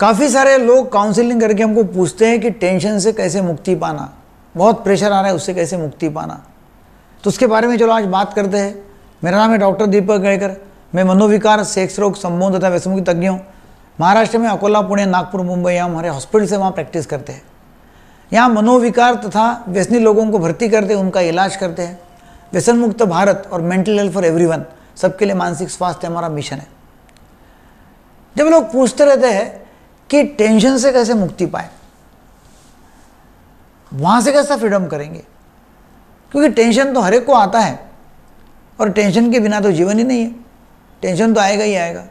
काफ़ी सारे लोग काउंसलिंग करके हमको पूछते हैं कि टेंशन से कैसे मुक्ति पाना, बहुत प्रेशर आ रहा है उससे कैसे मुक्ति पाना। तो उसके बारे में चलो आज बात करते हैं। मेरा नाम है डॉक्टर दीपक केलकर, मैं मनोविकार, सेक्स रोग, सम्मोहन तथा व्यसनमुक्ति तज्ञ हूँ। महाराष्ट्र में अकोला, पुणे, नागपुर, मुंबई यहाँ हमारे हॉस्पिटल से वहाँ प्रैक्टिस करते हैं। यहाँ मनोविकार तथा व्यसनी लोगों को भर्ती करते हैं, उनका इलाज करते हैं। व्यसन मुक्त भारत और मेंटल हेल्थ फॉर एवरीवन, सबके लिए मानसिक स्वास्थ्य हमारा मिशन है। जब लोग पूछते रहते हैं कि टेंशन से कैसे मुक्ति पाए, वहाँ से कैसा फ्रीडम करेंगे, क्योंकि टेंशन तो हर एक को आता है और टेंशन के बिना तो जीवन ही नहीं है। टेंशन तो आएगा ही आएगा।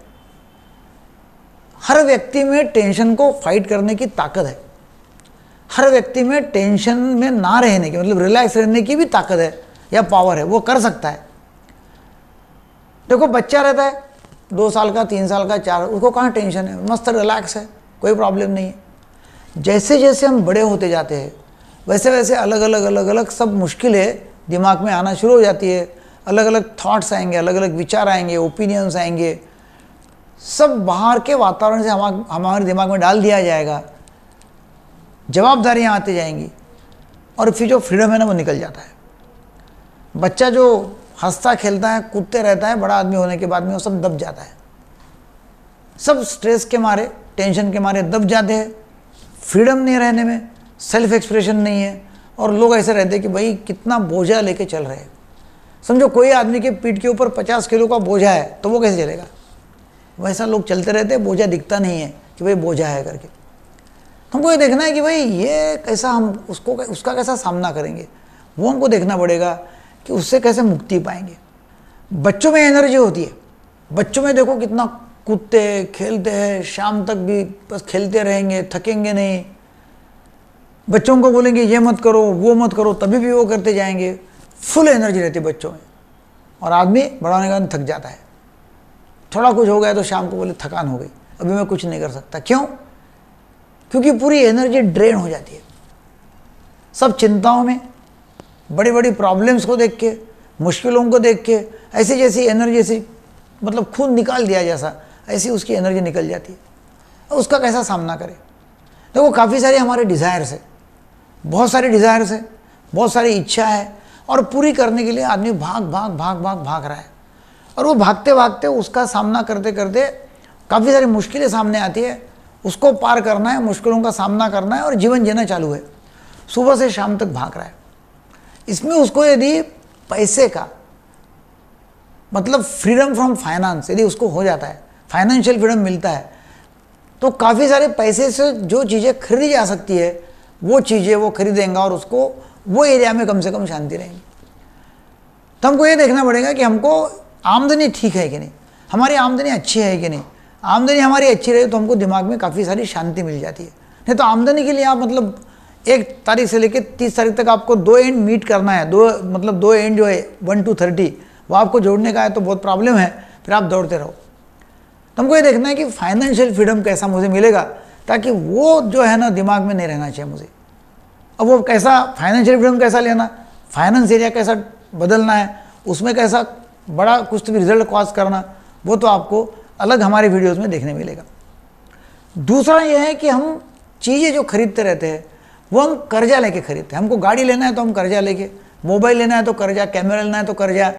हर व्यक्ति में टेंशन को फाइट करने की ताकत है, हर व्यक्ति में टेंशन में ना रहने की, मतलब रिलैक्स रहने की भी ताकत है या पावर है, वो कर सकता है। देखो बच्चा रहता है 2 साल का, 3 साल का, 4, उसको कहाँ टेंशन है, मस्त रिलैक्स है, कोई प्रॉब्लम नहीं है। जैसे जैसे हम बड़े होते जाते हैं वैसे वैसे अलग अलग सब मुश्किलें दिमाग में आना शुरू हो जाती है। अलग अलग थॉट्स आएंगे, अलग अलग विचार आएंगे, ओपिनियंस आएंगे, सब बाहर के वातावरण से हमारे दिमाग में डाल दिया जाएगा। जवाबदारियाँ आती जाएंगी और फिर जो फ्रीडम है ना वो निकल जाता है। बच्चा जो हंसता खेलता है, कूदते रहता है, बड़ा आदमी होने के बाद में वो सब दब जाता है। सब स्ट्रेस के मारे, टेंशन के मारे दब जाते हैं। फ्रीडम नहीं रहने में, सेल्फ एक्सप्रेशन नहीं है और लोग ऐसे रहते हैं कि भाई कितना बोझा लेके चल रहे हैं। समझो कोई आदमी के पीठ के ऊपर 50 किलो का बोझा है तो वो कैसे चलेगा। वैसा लोग चलते रहते हैं, बोझा दिखता नहीं है कि भाई बोझा है करके। हमको ये देखना है कि भाई ये कैसा, हम उसको उसका कैसा सामना करेंगे, वो हमको देखना पड़ेगा कि उससे कैसे मुक्ति पाएंगे। बच्चों में एनर्जी होती है, बच्चों में देखो कितना कूदते हैं, खेलते हैं, शाम तक भी बस खेलते रहेंगे, थकेंगे नहीं। बच्चों को बोलेंगे ये मत करो, वो मत करो, तभी भी वो करते जाएंगे। फुल एनर्जी रहती है बच्चों में। और आदमी बड़ा होने के बाद थक जाता है, थोड़ा कुछ हो गया तो शाम को बोले थकान हो गई, अभी मैं कुछ नहीं कर सकता। क्यों? क्योंकि पूरी एनर्जी ड्रेन हो जाती है। सब चिंताओं में, बड़ी बड़ी प्रॉब्लम्स को देख के, मुश्किलों को देख के, ऐसी जैसी एनर्जी, ऐसी मतलब खून निकाल दिया जैसा, ऐसी उसकी एनर्जी निकल जाती है। और उसका कैसा सामना करें। देखो काफ़ी सारे हमारे डिज़ायर्स है, बहुत सारे डिज़ायर्स है, बहुत सारी इच्छा है और पूरी करने के लिए आदमी भाग रहा है। और वो भागते भागते उसका सामना करते करते काफ़ी सारी मुश्किलें सामने आती है। उसको पार करना है, मुश्किलों का सामना करना है और जीवन जीना चालू है। सुबह से शाम तक भाग रहा है। इसमें उसको यदि पैसे का मतलब फ्रीडम फ्रॉम फाइनेंस यदि उसको हो जाता है, फाइनेंशियल फ्रीडम मिलता है, तो काफ़ी सारे पैसे से जो चीज़ें खरीदी जा सकती है वो चीज़ें वो खरीदेंगे और उसको वो एरिया में कम से कम शांति रहेगी। तो हमको ये देखना पड़ेगा कि हमको आमदनी ठीक है कि नहीं, हमारी आमदनी अच्छी है कि नहीं। आमदनी हमारी अच्छी रहे तो हमको दिमाग में काफ़ी सारी शांति मिल जाती है। नहीं तो आमदनी के लिए आप मतलब 1 तारीख से लेकर 30 तारीख तक आपको 2 एंड मीट करना है। 2 एंड जो है 1 to 30 वो आपको जोड़ने का है तो बहुत प्रॉब्लम है, फिर आप दौड़ते रहो। तो हमको ये देखना है कि फाइनेंशियल फ्रीडम कैसा मुझे मिलेगा, ताकि वो जो है ना दिमाग में नहीं रहना चाहिए मुझे। अब वो कैसा फाइनेंशियल फ्रीडम कैसा लेना, फाइनेंस एरिया कैसा बदलना है, उसमें कैसा बड़ा कुछ भी रिजल्ट कॉज करना, वो तो आपको अलग हमारे वीडियोज़ में देखने मिलेगा। दूसरा ये है कि हम चीज़ें जो खरीदते रहते हैं वो हम कर्जा लेके खरीदते हैं। हमको गाड़ी लेना है तो हम कर्जा लेके, मोबाइल लेना है तो कर्जा, कैमरा लेना है तो कर्जा।